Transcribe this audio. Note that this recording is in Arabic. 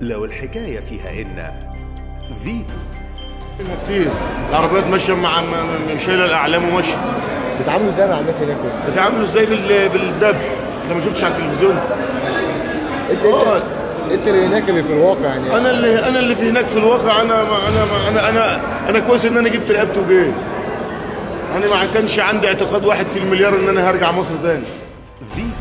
لو الحكاية فيها إن فيتو كتير العربيات ماشية مع شايلة الأعلام وماشية. بيتعاملوا إزاي مع الناس هناك؟ بيتعاملوا إزاي بالدب؟ أنت ما شفتش على التلفزيون؟ أنت اللي هناك اللي في الواقع يعني. أنا اللي في هناك في الواقع. أنا كويس إن أنا جبت رقبتي وجيت. أنا ما كانش عندي اعتقاد 1% إن أنا هرجع مصر تاني.